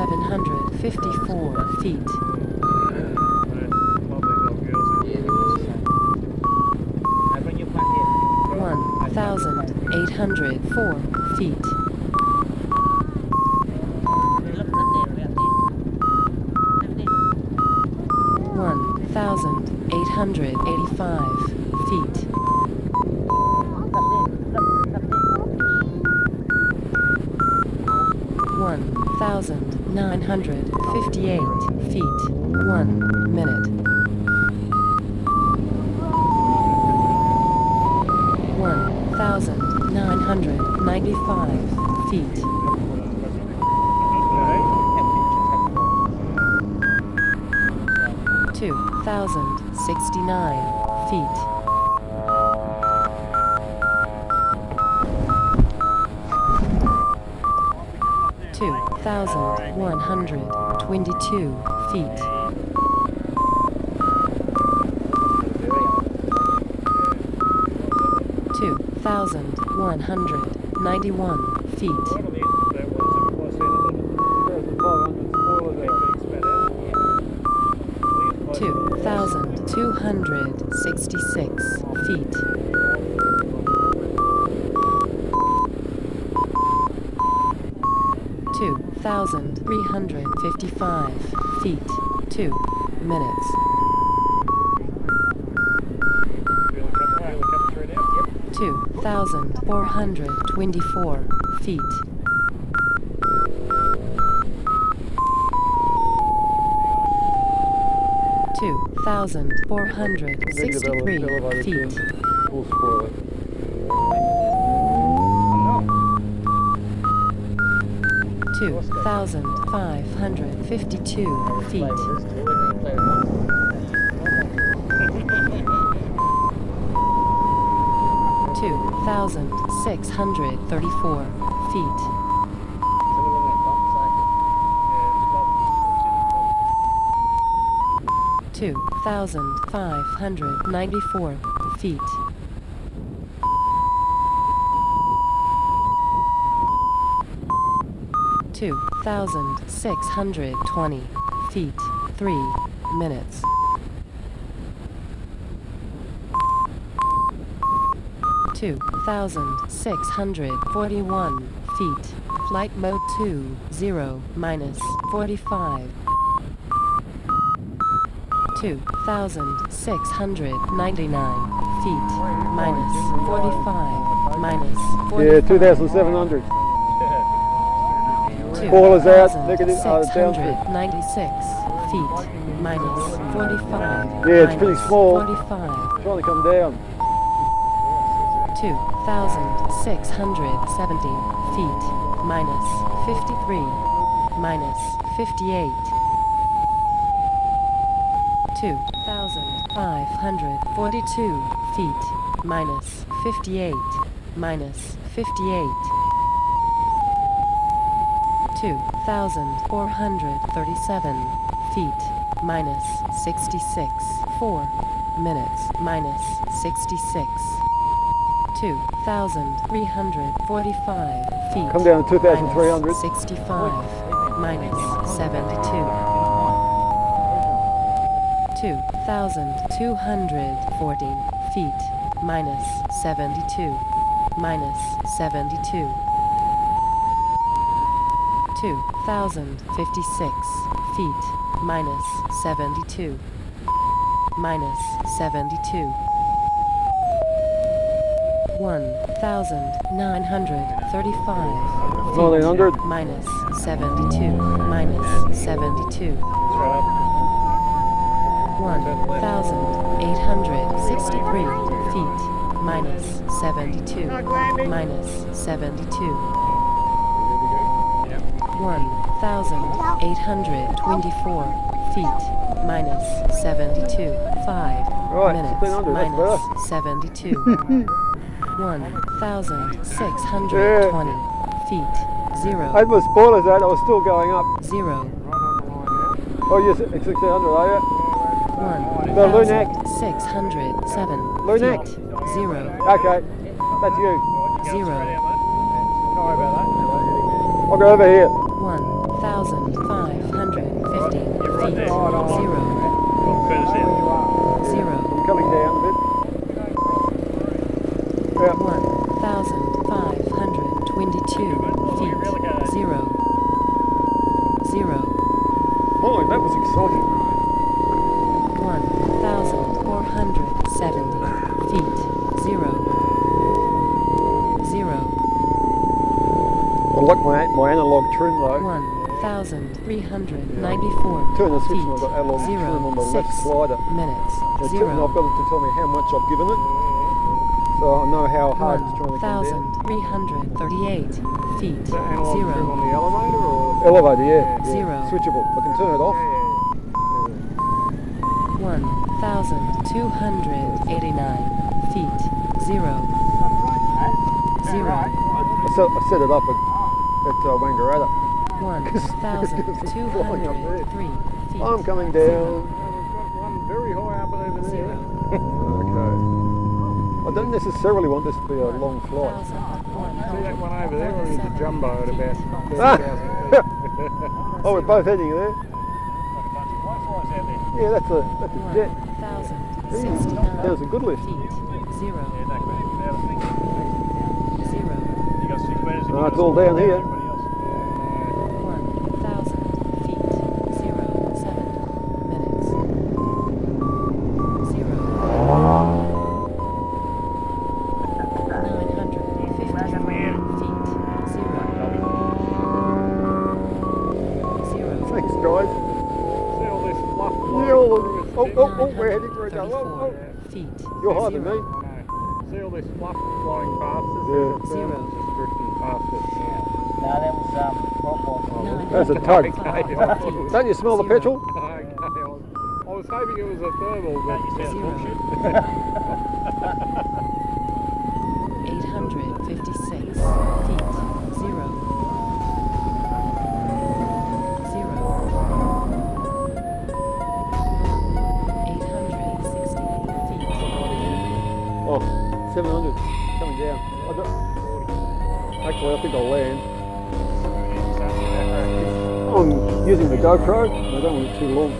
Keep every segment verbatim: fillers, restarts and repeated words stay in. seven hundred fifty-four feet. one thousand eight hundred four feet. one thousand eight hundred eighty-five feet. one thousand nine hundred fifty-eight feet. One minute. one thousand nine hundred ninety-five feet. two thousand sixty-nine feet. two thousand one hundred twenty-two feet. two thousand one hundred ninety-one feet. two thousand two hundred sixty-six feet. two thousand three hundred fifty-five feet. Two minutes. two thousand four hundred twenty-four feet. two thousand four hundred sixty-three feet. two thousand five hundred fifty-two feet. two thousand six hundred thirty-four feet. two thousand five hundred ninety-four feet. two thousand six hundred twenty feet. Three minutes. two thousand six hundred forty-one feet. Flight mode two, zero, minus forty-five. two thousand six hundred ninety-nine feet. Minus forty-five. Minus forty-five. Yeah, two thousand seven hundred. Call is out. six hundred ninety-six feet. Minus forty-five. Yeah, it's pretty small. forty-five. Trying to come down. two thousand six hundred seventy feet. Minus fifty-three. Minus fifty-eight. two thousand five hundred forty-two feet. Minus fifty-eight. Minus fifty-eight. two thousand four hundred thirty-seven feet. Minus sixty-six. Four minutes. Minus sixty-six. two thousand three hundred forty-five feet. Come down to two thousand three hundred. sixty-five minus seventy-two. two thousand two hundred forty feet. Minus seventy-two. Minus seventy-two. two thousand fifty-six feet. Minus seventy-two. Minus seventy-two. one thousand nine hundred thirty-five feet. Minus seventy-two. Minus seventy-two. one thousand eight hundred sixty-three feet. Minus seventy-two. Minus seventy-two. one thousand eight hundred twenty-four feet. Minus seventy-two. five minutes. Minus seventy-two. one thousand six hundred twenty yeah. feet. Zero. I was bored as that, I was still going up. Zero. Oh, yes, it's sixteen hundred, are you? one thousand six hundred seven Lunac. Feet. Zero. Okay, that's you. Zero. Don't worry about that. I'll go over here. one thousand five hundred Zero. Zero. Coming down a bit. One thousand five hundred twenty-two feet. Zero. Zero. Boy, that was exciting. One thousand four hundred seventy feet. Zero. Zero. I like my my analog trim though. One. one thousand three hundred ninety-four feet. Turn the switch and I've got analog trim on the left slider. Minutes. Now, zero. Turn, I've got it to tell me how much I've given it, so I know how hard it's trying to come down. one thousand three hundred thirty-eight feet. Is that analog zero. Trim on the elevator or? Elevator, yeah. yeah. Zero. Switchable. I can turn it off. one thousand two hundred eighty-nine feet. Zero. Zero. I set, I set it up at, at uh, Wangaratta. One thousand two hundred three feet. I'm coming down. Zero. I've got one very high up over there. Okay. I don't necessarily want this to be a long flight. See that one over there, or is the jumbo at about thirty thousand feet? Oh, we're both heading there. Yeah, that's a that's a jet. That was a good lift. Zero. Zero. No, it's all down here. You're higher than me. No. See all this fluff flying past us? Yeah. Zero. Just drifting past us. Yeah. No, that was um, popcorn. No, that's a tug. Okay. Don't you smell zero. The petrol? Okay. I was hoping it was a thermal, but you said bullshit. eight hundred fifty-six feet. Zero. seven hundred coming down. I don't, actually, I think I'll land. I'm using the GoPro, and I don't want it too long.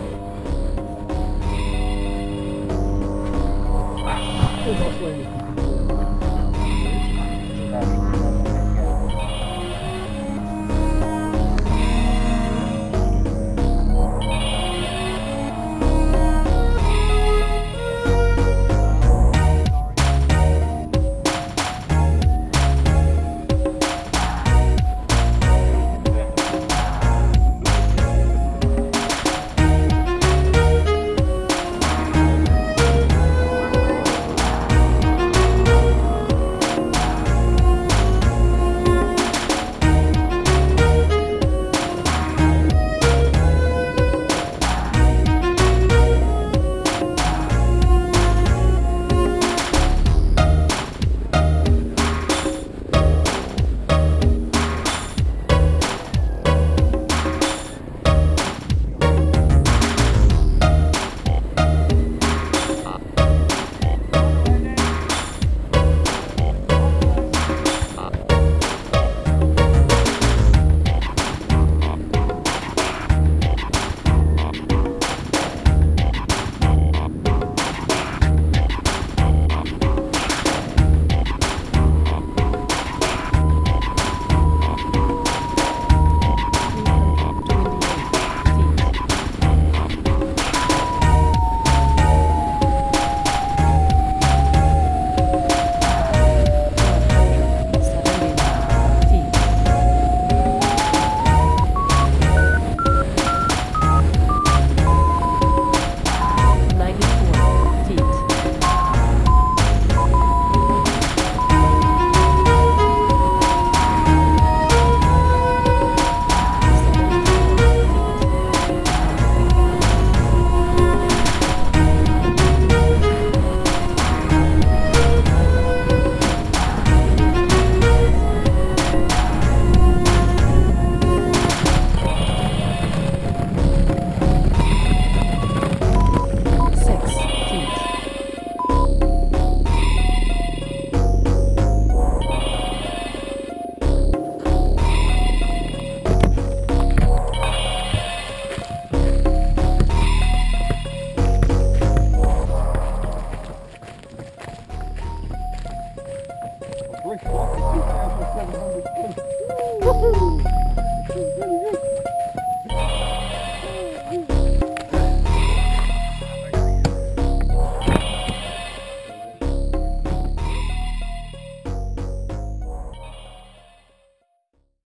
Woohoo!